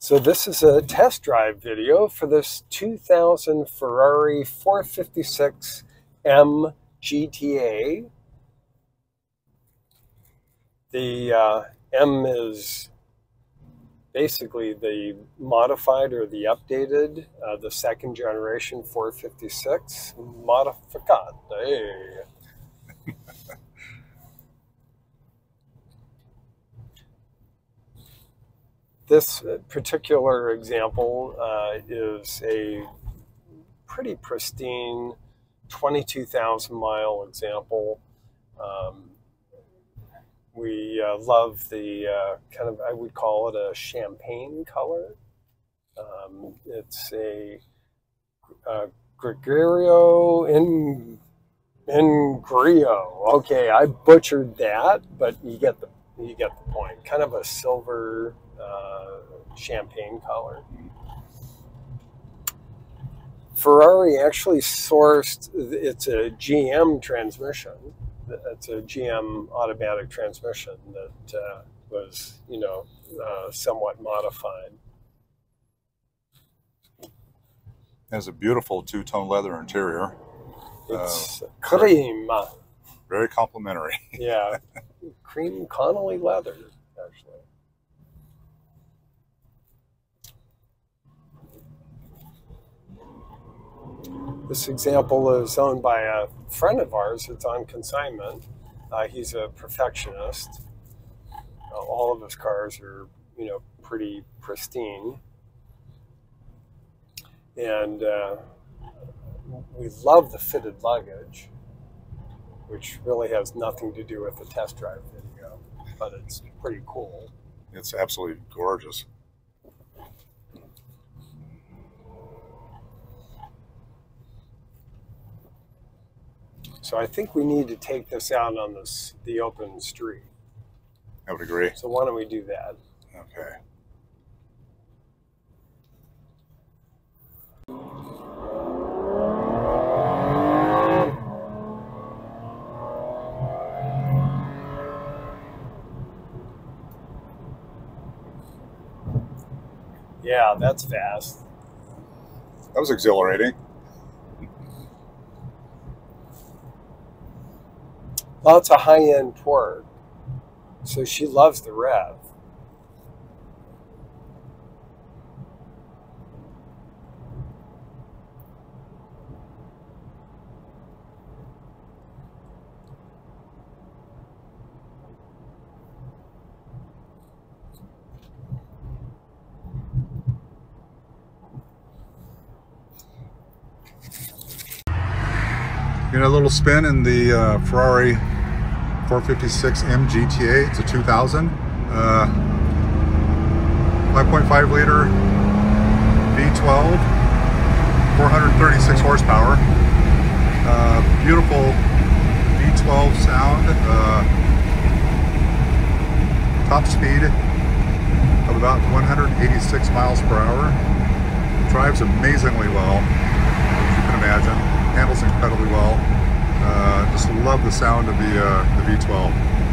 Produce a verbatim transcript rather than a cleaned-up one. So this is a test drive video for this two thousand Ferrari four fifty-six M G T A. The uh, M is basically the modified or the updated, uh, the second generation four fifty-six Modificata. Hey. This particular example uh, is a pretty pristine twenty-two thousand mile example. Um, we uh, love the uh, kind of, I would call it a champagne color. Um, it's a, a Grigio in, Ingrio. Okay, I butchered that, but you get the you get the point. Kind of a silver uh, champagne color. Ferrari actually sourced, it's a G M transmission. It's a G M automatic transmission that uh, was, you know, uh, somewhat modified. It has a beautiful two-tone leather interior. It's uh, cream. Very, very complimentary. Yeah. Cream Connolly leather, actually. This example is owned by a friend of ours. It's on consignment. Uh, he's a perfectionist. Uh, all of his cars are, you know, pretty pristine. And uh, we love the fitted luggage, which really has nothing to do with the test drive video, but it's pretty cool. It's absolutely gorgeous. So I think we need to take this out on this, the open street. I would agree. So why don't we do that? Okay. Yeah, that's fast. That was exhilarating. Lots of high-end torque, so she loves the rev. You know, a little spin in the uh, Ferrari four fifty-six M G T A. It's a two thousand, uh, five point five liter V twelve, four hundred thirty-six horsepower. Uh, beautiful V twelve sound. Uh, top speed of about one hundred eighty-six miles per hour. Drives amazingly well, as you can imagine. Handles incredibly well. Uh, just love the sound of the, uh, the V twelve.